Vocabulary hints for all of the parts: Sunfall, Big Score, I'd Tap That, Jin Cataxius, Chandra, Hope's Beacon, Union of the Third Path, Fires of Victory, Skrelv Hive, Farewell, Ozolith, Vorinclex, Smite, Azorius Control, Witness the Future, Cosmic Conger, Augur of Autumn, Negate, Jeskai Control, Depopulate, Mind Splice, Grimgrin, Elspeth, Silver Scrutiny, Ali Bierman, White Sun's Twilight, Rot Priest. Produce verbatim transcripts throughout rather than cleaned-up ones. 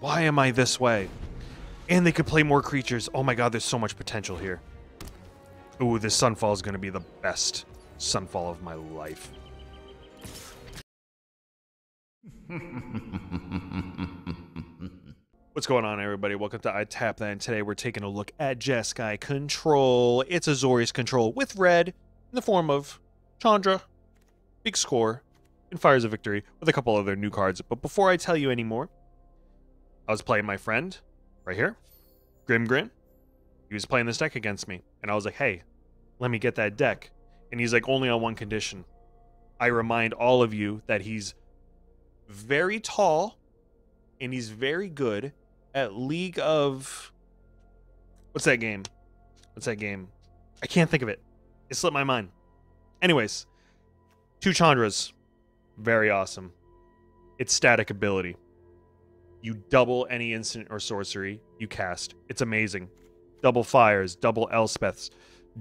Why am I this way? And they could play more creatures. Oh my god, there's so much potential here. Ooh, this Sunfall is going to be the best Sunfall of my life. What's going on, everybody? Welcome to I Tap That, and today we're taking a look at Jeskai Control. It's Azorius Control with red in the form of Chandra, Big Score, and Fires of Victory, with a couple other new cards. But before I tell you any more, I was playing my friend right here, Grimgrin. He was playing this deck against me, and I was like, hey, let me get that deck. And he's like, only on one condition. I remind all of you that he's very tall, and he's very good at League of... What's that game? What's that game? I can't think of it. It slipped my mind. Anyways, two Chandras. Very awesome. It's static ability. You double any instant or sorcery you cast. It's amazing. Double Fires, double Elspeths,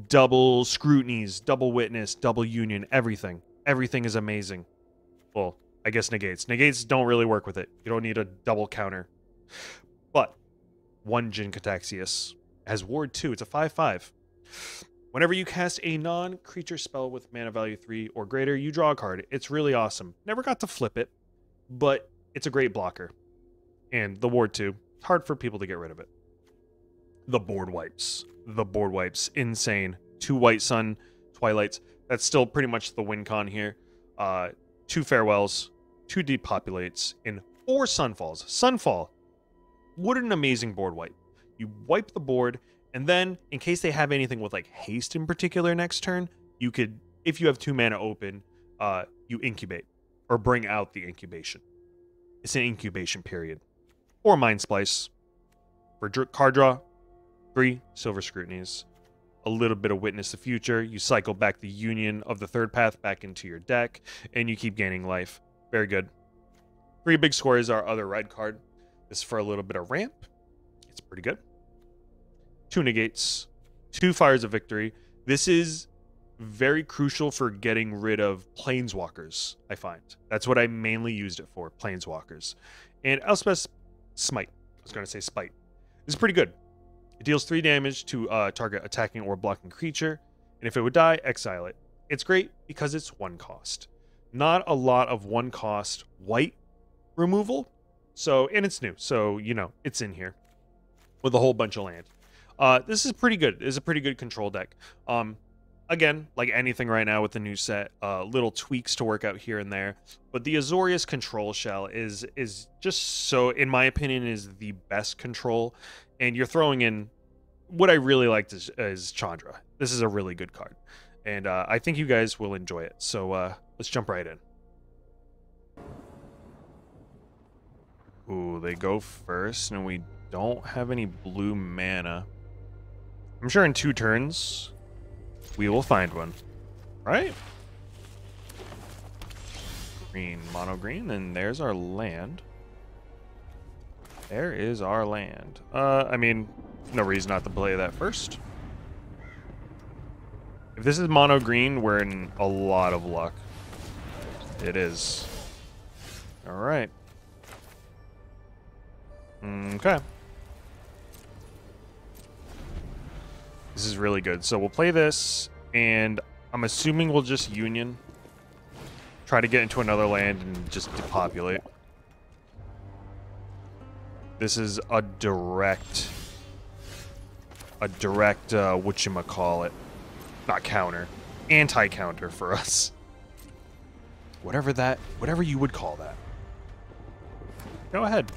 double Scrutinies, double Witness, double Union, everything. Everything is amazing. Well, I guess Negates. Negates don't really work with it. You don't need a double counter. But one Jin Cataxius has Ward two. It's a five five. Whenever you cast a non-creature spell with mana value three or greater, you draw a card. It's really awesome. Never got to flip it, but it's a great blocker. And the Ward two, hard for people to get rid of it. The board wipes. The board wipes. Insane. Two White Sun Twilights. That's still pretty much the win con here. Uh, two Farewells, two Depopulates, and four Sunfalls. Sunfall. What an amazing board wipe. You wipe the board, and then, in case they have anything with, like, haste in particular next turn, you could, if you have two mana open, uh, you incubate. Or bring out the incubation. It's an incubation period. Or Mind Splice. For card draw, three Silver Scrutinies. A little bit of Witness the Future. You cycle back the Union of the Third Path back into your deck, and you keep gaining life. Very good. Three Big Score is our other red card. This is for a little bit of ramp. It's pretty good. Two Negates, two Fires of Victory. This is very crucial for getting rid of Planeswalkers, I find. That's what I mainly used it for, Planeswalkers. And Elspeth's Smite. I was going to say Spite. This is pretty good. It deals three damage to uh, target attacking or blocking creature, and if it would die, exile it. It's great because it's one cost. Not a lot of one cost white removal, so and it's new, so you know it's in here with a whole bunch of land. Uh, this is pretty good. It's a pretty good control deck. Um, again, like anything right now with the new set, uh, little tweaks to work out here and there, but the Azorius Control shell is is just so, in my opinion, is the best control. And you're throwing in what I really liked is, is Chandra. This is a really good card. And uh, I think you guys will enjoy it. So uh, let's jump right in. Ooh, they go first, and we don't have any blue mana. I'm sure in two turns, we will find one. Right? Green, mono green, and there's our land. There is our land. Uh, I mean, no reason not to play that first. If this is mono green, we're in a lot of luck. It is. All right. Okay. This is really good. So we'll play this, and I'm assuming we'll just Union. Try to get into another land and just depopulate. This is a direct, a direct, uh, whatchamacallit, not counter, anti-counter for us. Whatever that, whatever you would call that. Go ahead.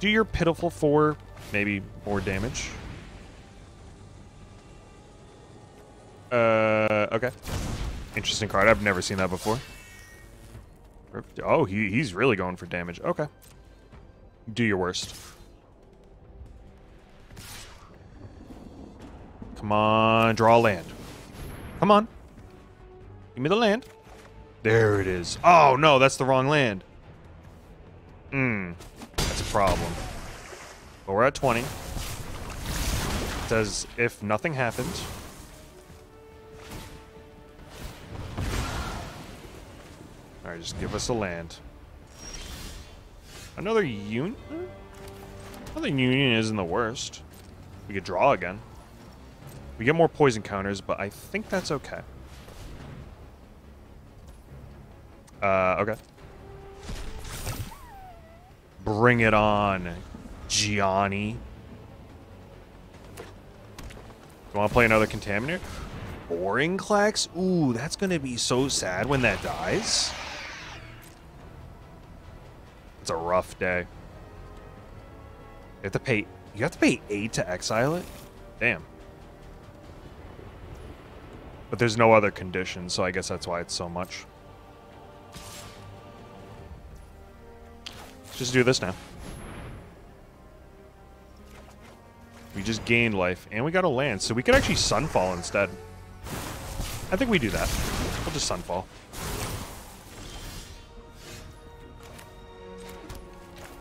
Do your pitiful four, maybe more damage. Uh, okay. Interesting card. I've never seen that before. Oh, he, he's really going for damage. Okay. Do your worst. Come on, draw land. Come on. Give me the land. There it is. Oh, no, that's the wrong land. Hmm. That's a problem. But we're at twenty. It says if nothing happened. All right, just give us a land. Another unit? I think Union isn't the worst. We could draw again. We get more poison counters, but I think that's okay. Uh, okay. Bring it on, Gianni. You want to play another Contaminator? Vorinclex? Ooh, that's going to be so sad when that dies. It's a rough day. You have to pay... You have to pay eight to exile it? Damn. But there's no other condition, so I guess that's why it's so much. Let's just do this now. We just gained life, and we got a land, so we could actually Sunfall instead. I think we do that. We'll just Sunfall.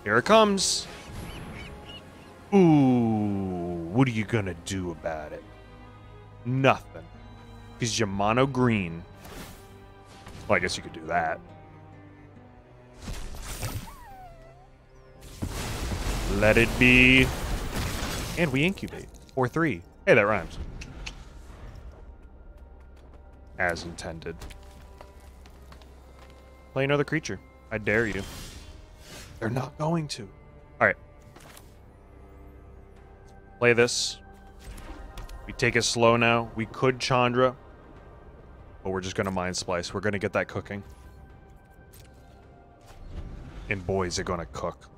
Here it comes. Ooh, what are you gonna do about it? Nothing. Because you're mono green. Well, I guess you could do that. Let it be. And we incubate. four three. Hey, that rhymes. As intended. Play another creature. I dare you. They're not going to. Alright. Play this. We take it slow now. We could Chandra. But we're just going to Mind Splice. We're going to get that cooking. And boys are going to cook.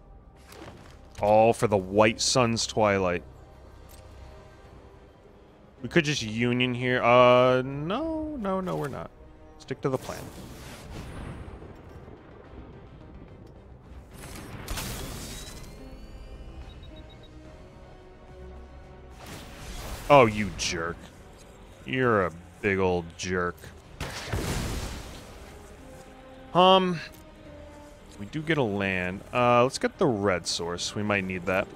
All for the White Sun's Twilight. We could just Union here. Uh, no, no, no, we're not. Stick to the plan. Oh, you jerk. You're a big old jerk. Um, we do get a land. Uh, let's get the red source. We might need that.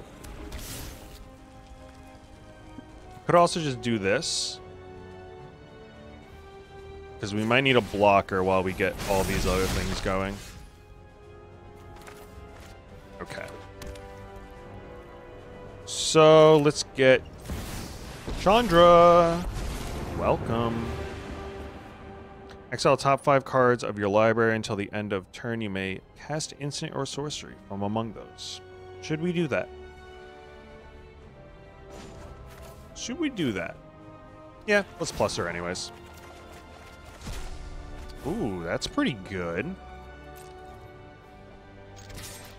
Could also just do this. Because we might need a blocker while we get all these other things going. Okay. So, let's get... Chandra! Welcome. Exile top five cards of your library until the end of turn. You may cast instant or sorcery from among those. Should we do that? Should we do that? Yeah, let's plus her anyways. Ooh, that's pretty good.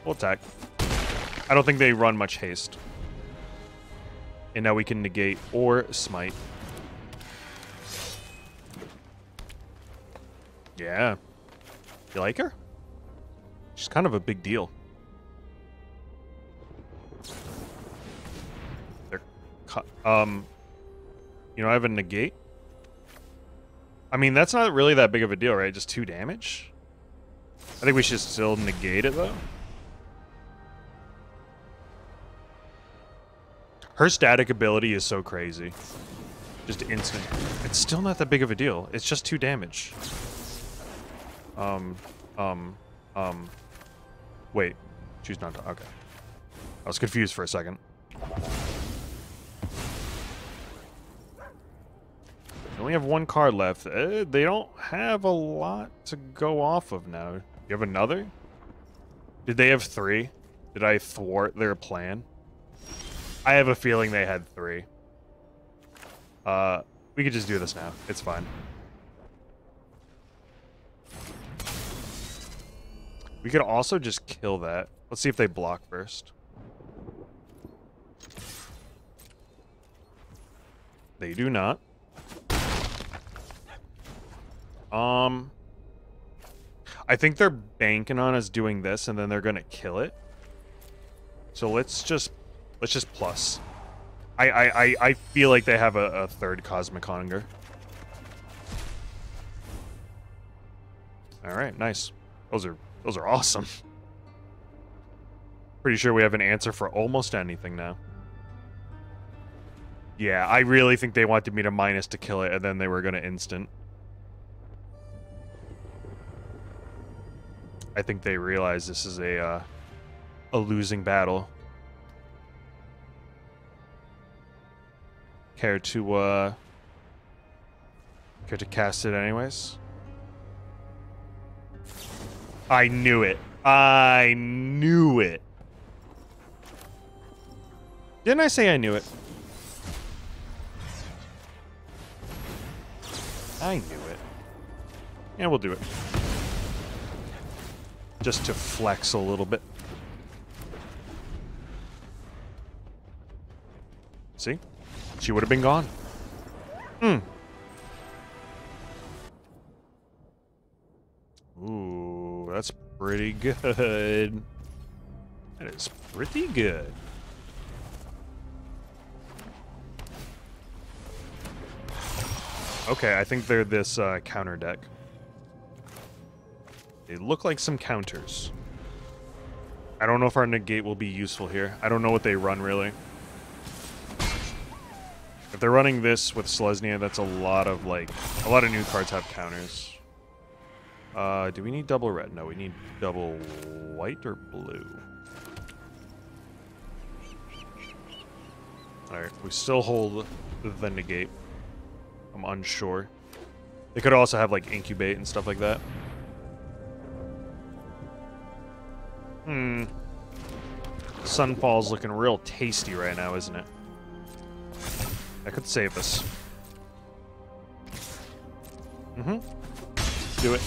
We'll attack. I don't think they run much haste. And now we can negate or smite. Yeah. You like her? She's kind of a big deal. They're um, you know, I have a negate. I mean, that's not really that big of a deal, right? Just two damage? I think we should still negate it, though. Her static ability is so crazy. Just instant. It's still not that big of a deal. It's just two damage. Um, um, um. Wait. Choose not to. Okay. I was confused for a second. We only have one card left. Uh, they don't have a lot to go off of now. You have another? Did they have three? Did I thwart their plan? I have a feeling they had three. Uh, we could just do this now. It's fine. We could also just kill that. Let's see if they block first. They do not. Um, I think they're banking on us doing this, and then they're going to kill it. So let's just... Let's just plus. I, I, I, I feel like they have a, a third Cosmic Conger. Alright, nice. Those are those are awesome. Pretty sure we have an answer for almost anything now. Yeah, I really think they wanted me to minus to kill it, and then they were gonna instant. I think they realize this is a uh, a losing battle. care to uh, care to cast it anyways? I knew it. I knew it. Didn't I say I knew it? I knew it. Yeah, we'll do it. Just to flex a little bit. See? She would have been gone. Mm. Ooh, that's pretty good. That is pretty good. Okay, I think they're this uh, counter deck. They look like some counters. I don't know if our negate will be useful here. I don't know what they run, really. If they're running this with Selesnya, that's a lot of, like... A lot of new cards have counters. Uh, do we need double red? No, we need double white or blue. Alright, we still hold the negate. I'm unsure. They could also have like incubate and stuff like that. Hmm. Sunfall's looking real tasty right now, isn't it? That could save us. Mm-hmm. Do it.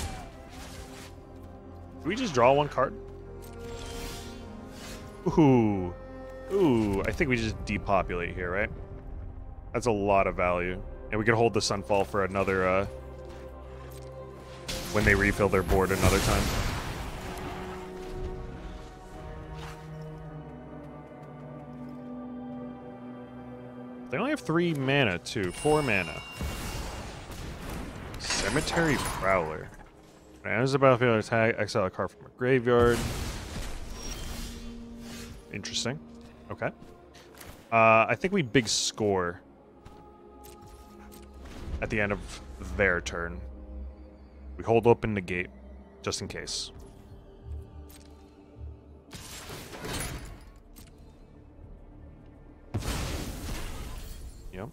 Did we just draw one card? Ooh. Ooh, I think we just depopulate here, right? That's a lot of value. And we could hold the Sunfall for another, uh... when they refill their board another time. They only have three mana, too. Four mana. Cemetery Prowler. When I enter the battlefield attack, exile a card from a graveyard. Interesting. Okay. Uh, I think we big score at the end of their turn. We hold open the gate, just in case. Yep.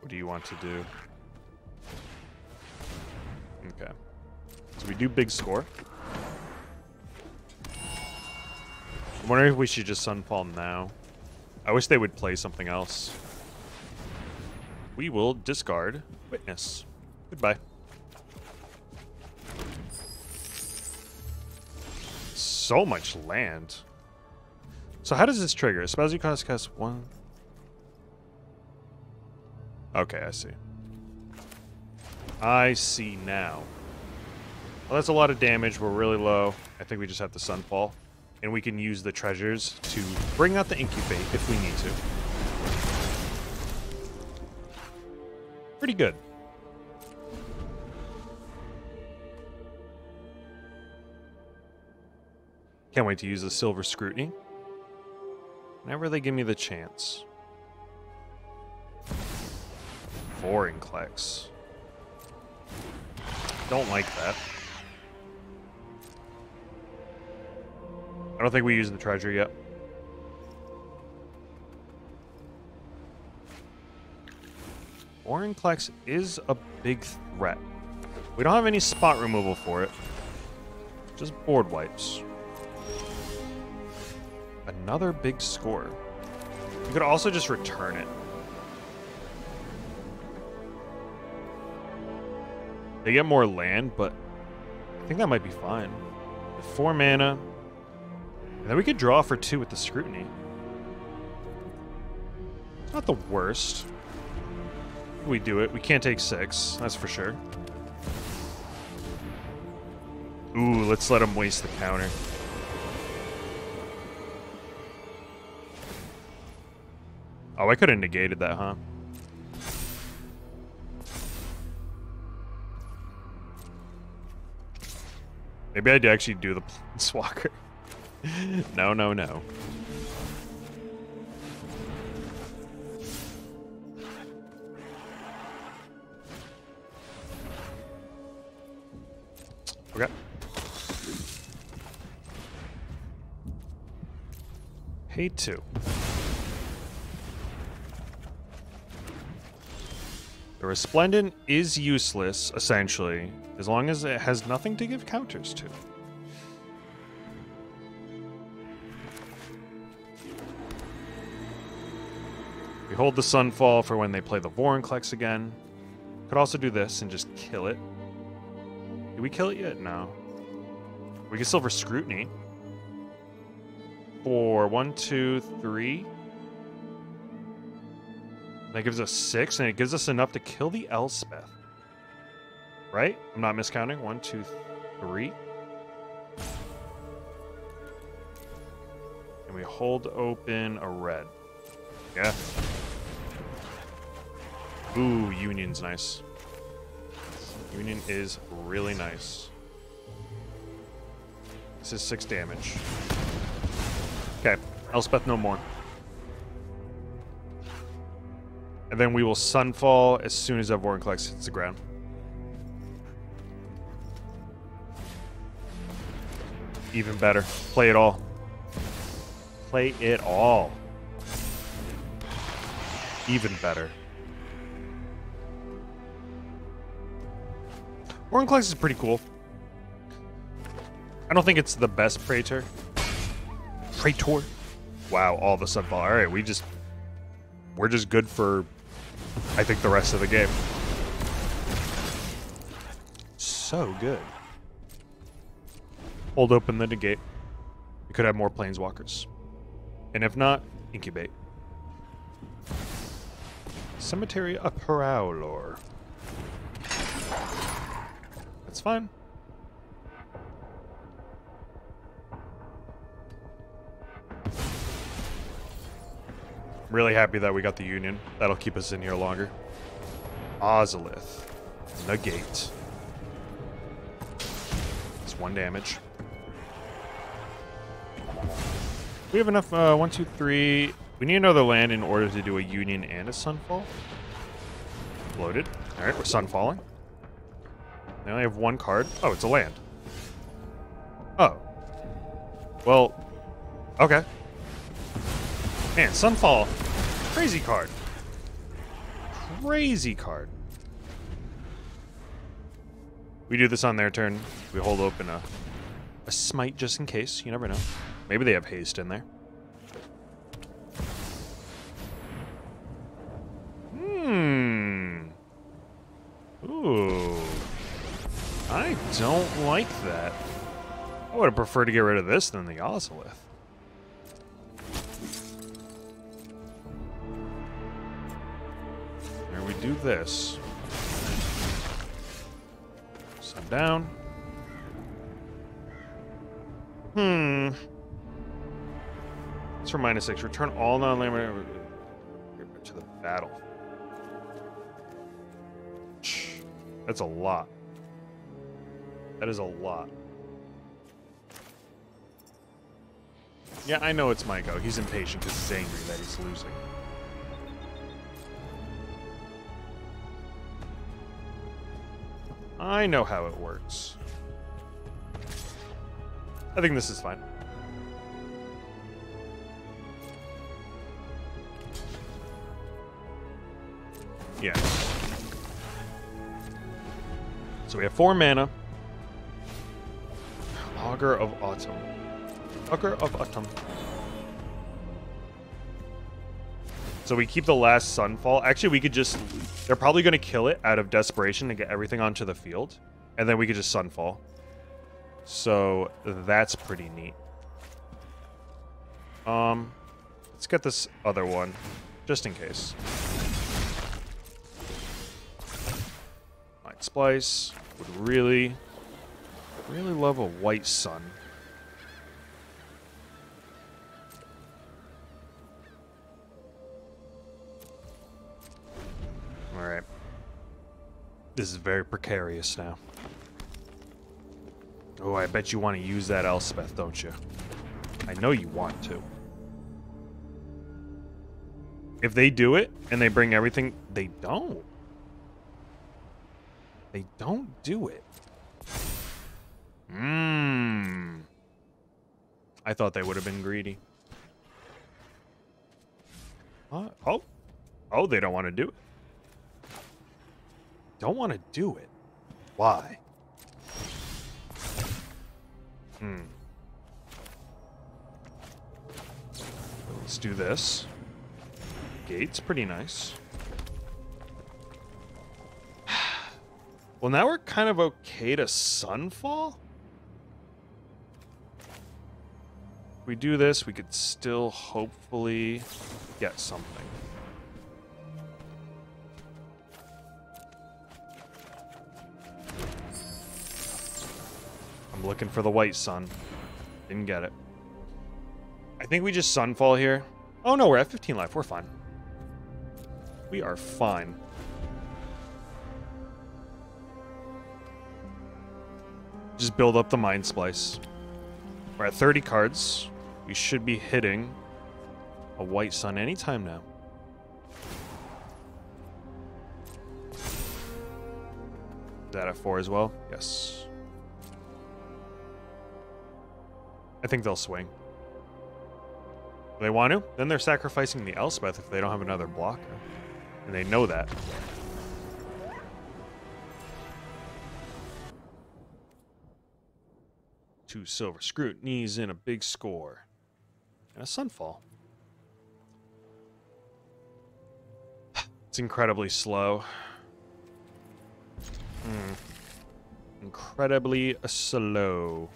What do you want to do? Okay. So we do big score. I'm wondering if we should just Sunfall now. I wish they would play something else. We will discard Witness. Goodbye. So much land. So how does this trigger? Spells you cast cast one. Okay, I see. I see now. Well, that's a lot of damage. We're really low. I think we just have to Sunfall. And we can use the treasures to bring out the incubate if we need to. Pretty good. Can't wait to use the Silver Scrutiny. Whenever they give me the chance. Vorinclex. Don't like that. I don't think we used the treasure yet. Vorinclex is a big threat. We don't have any spot removal for it. Just board wipes. Another big score. You could also just return it. They get more land, but I think that might be fine. Four mana. And then we could draw for two with the Scrutiny. It's not the worst. We do it. We can't take six, that's for sure. Ooh, let's let him waste the counter. Oh, I could have negated that, huh? Maybe I did actually do the Planeswalker. No, no, no. Okay. Hate to. The Resplendent is useless, essentially, as long as it has nothing to give counters to. We hold the Sunfall for when they play the Vorinclex again. Could also do this and just kill it. Did we kill it yet? No. We get Silver Scrutiny. Four, one, two, three. That gives us six, and it gives us enough to kill the Elspeth. Right? I'm not miscounting. One, two, three. And we hold open a red. Yeah. Ooh, Union's nice. Union is really nice. This is six damage. Okay, Elspeth no more. And then we will Sunfall as soon as that Vorinclex hits the ground. Even better. Play it all. Play it all. Even better. Vorinclex is pretty cool. I don't think it's the best Praetor. Praetor? Wow, all the Sunfall. Alright, we just... We're just good for... I think the rest of the game. So good. Hold open the Negate. We could have more Planeswalkers. And if not, incubate. Cemetery of Prowler. That's fine. Really happy that we got the Union. That'll keep us in here longer. Ozolith. Negate. It's one damage. We have enough. Uh, one, two, three. We need another land in order to do a Union and a Sunfall. Loaded. Alright, we're Sunfalling. They only have one card. Oh, it's a land. Oh. Well, okay. Man, Sunfall. Crazy card. Crazy card. We do this on their turn. We hold open a, a Smite just in case. You never know. Maybe they have haste in there. Hmm. Ooh. I don't like that. I would have preferred to get rid of this than the Ozolith. We do this. Sun down. Hmm. It's for minus six. Return all non-land to the battle. That's a lot. That is a lot. Yeah, I know it's my go. He's impatient because he's angry that he's losing. I know how it works. I think this is fine. Yeah. So we have four mana. Augur of Autumn. Augur of Autumn. So we keep the last Sunfall. Actually, we could just... They're probably going to kill it out of desperation to get everything onto the field. And then we could just Sunfall. So that's pretty neat. Um, let's get this other one, just in case. Mind Splice. Would really, really love a White Sun. Alright. This is very precarious now. Oh, I bet you want to use that Elspeth, don't you? I know you want to. If they do it, and they bring everything... They don't. They don't do it. Mmm. I thought they would have been greedy. What? Oh. Oh, they don't want to do it. Don't want to do it. Why? Hmm. Let's do this. Gate's pretty nice. Well, now we're kind of okay to Sunfall. If we do this, we could still hopefully get something. I'm looking for the White Sun. Didn't get it. I think we just Sunfall here. Oh no, we're at fifteen life. We're fine. We are fine. Just build up the Mind Splice. We're at thirty cards. We should be hitting a White Sun anytime now. Is that at four as well? Yes. I think they'll swing. If they want to? Then they're sacrificing the Elspeth if they don't have another blocker. And they know that. Two Silver Scrutinies in a Big Score. And a Sunfall. It's incredibly slow. Mm. Incredibly slow.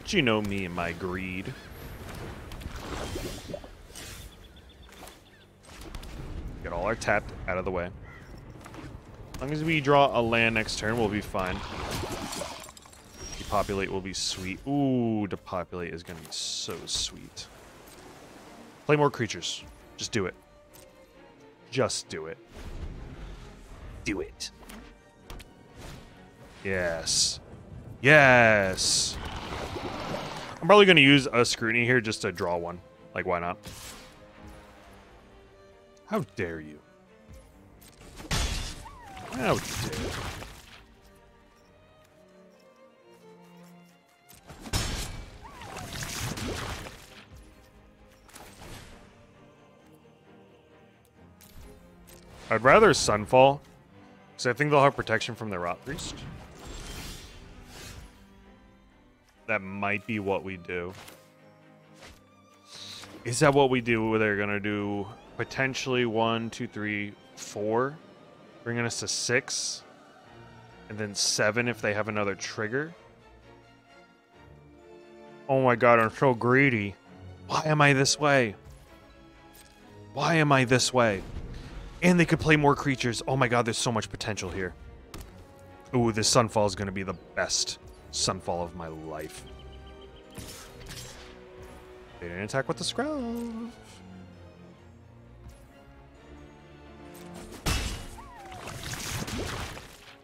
But you know me and my greed. Get all our tapped out of the way. As long as we draw a land next turn, we'll be fine. Depopulate will be sweet. Ooh, Depopulate is going to be so sweet. Play more creatures. Just do it. Just do it. Do it. Yes. Yes. I'm probably going to use a Scrutiny here just to draw one. Like, why not? How dare you? How dare you? I'd rather Sunfall, because I think they'll have protection from their Rot Priest. That might be what we do. Is that what we do? They're going to do potentially one, two, three, four. Bringing us to six, and then seven if they have another trigger. Oh my god, I'm so greedy. Why am I this way? Why am I this way? And they could play more creatures. Oh my god, there's so much potential here. Ooh, this Sunfall is going to be the best Sunfall of my life. They didn't attack with the Skrelv.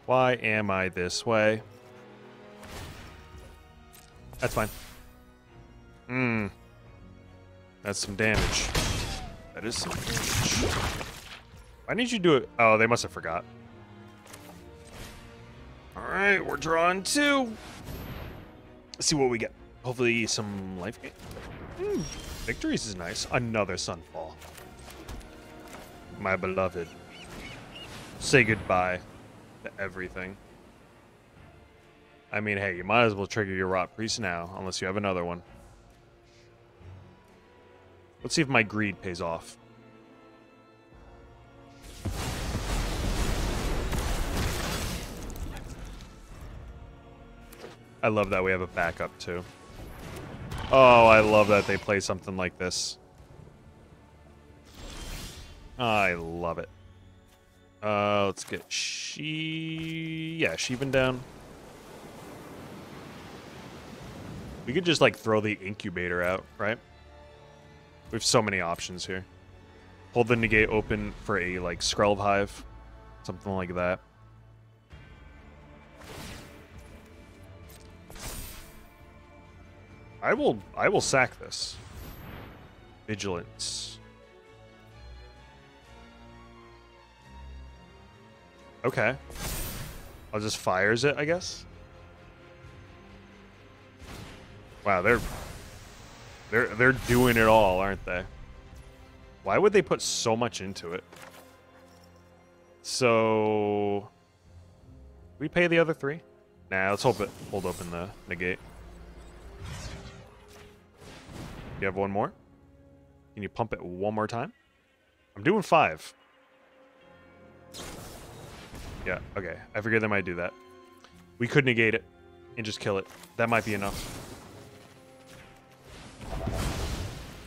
Why am I this way? That's fine. Mmm. That's some damage. That is some damage. Why didn't you do it? Oh, they must have forgot. Alright, we're drawing two. Let's see what we get. Hopefully some life gain. Mm. Victories is nice. Another Sunfall. My beloved. Say goodbye. Everything. I mean, hey, you might as well trigger your Rot Priest now, unless you have another one. Let's see if my greed pays off. I love that we have a backup, too. Oh, I love that they play something like this. I love it. Uh, let's get she... Yeah, Sheevan down. We could just, like, throw the Incubator out, right? We have so many options here. Hold the Negate open for a, like, Skrelv Hive. Something like that. I will... I will sack this. Vigilance. Okay. I'll just fires it, I guess. Wow, they're They're they're doing it all, aren't they? Why would they put so much into it? So we pay the other three? Nah, let's hold it hold open the negate. You have one more? Can you pump it one more time? I'm doing five. Yeah, okay. I figured they might do that. We could negate it and just kill it. That might be enough.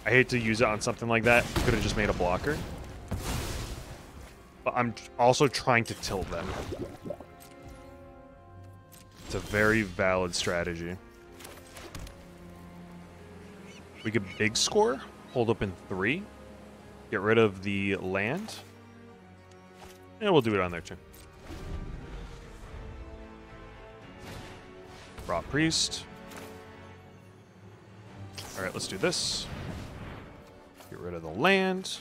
I hate to use it on something like that. Could have just made a blocker. But I'm also trying to tilt them. It's a very valid strategy. We could big score, hold up in three, get rid of the land, and we'll do it on their turn. Rot Priest. All right, let's do this. Get rid of the land.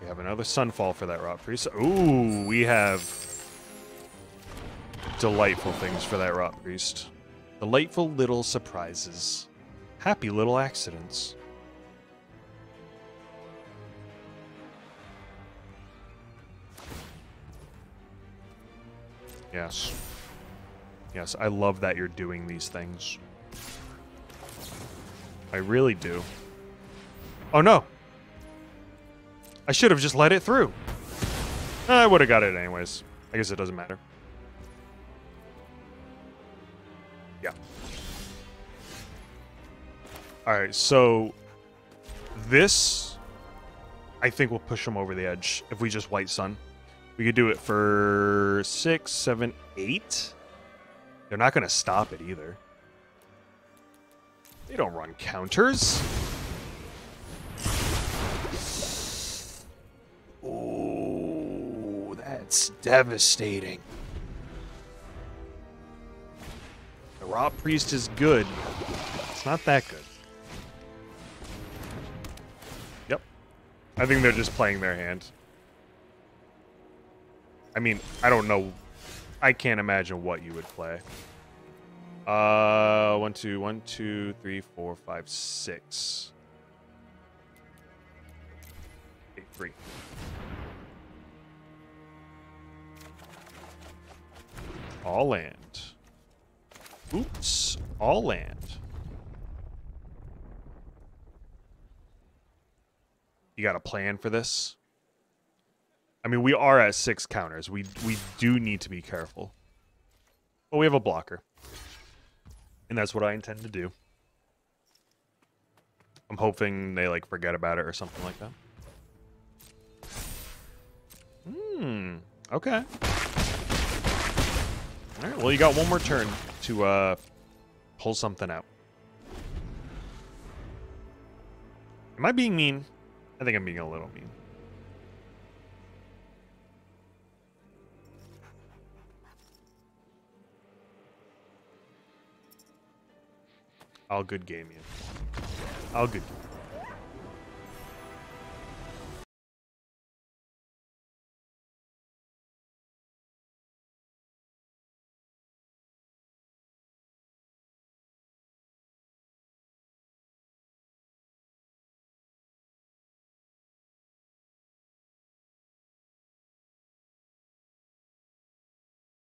We have another Sunfall for that Rot Priest. Ooh, we have delightful things for that Rot Priest. Delightful little surprises. Happy little accidents. Yes. Yes, I love that you're doing these things. I really do. Oh no! I should have just let it through. I would have got it anyways. I guess it doesn't matter. Yeah. Alright, so this I think will push them over the edge if we just White Sun. We could do it for six, seven, eight. They're not gonna stop it either. They don't run counters. Oh, that's devastating. The Rot Priest is good. It's not that good. Yep. I think they're just playing their hand. I mean, I don't know. I can't imagine what you would play. Uh, one, two, one, two, three, four, five, six. Eight, three. All land. Oops, all land. You got a plan for this? I mean, we are at six counters. We, we do need to be careful. But we have a blocker. And that's what I intend to do. I'm hoping they, like, forget about it or something like that. Hmm. Okay. All right. Well, you got one more turn to uh, pull something out. Am I being mean? I think I'm being a little mean. All good game, you. All good game.